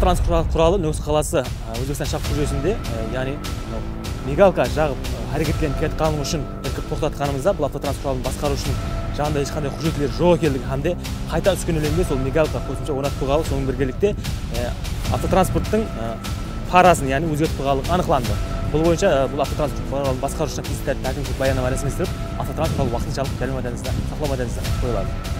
Aqtransport qurali Nukus qalasi O'zbekiston shahar hududida, ya'ni migalka jag'ib harakatlanib ketgani uchun to'xtatganimizda bu avtotransport qurolini boshqaruvchining janrda hech qanday hujjatlar yo'q ekanligi hamda qayta uskunalangan sol migalka qo'shimcha o'rnatib qo'yilib, so'ng birgalikda avtotransportning parasini, ya'ni o'zgarib qo'yilganligi aniqlandi. Бұл бойынша бұл автотранспорт басқарушына тиісті тәртіптік баяндама рәсімдестіріп, автотранспорт вақытыншалық сақталмаданызда қойылады.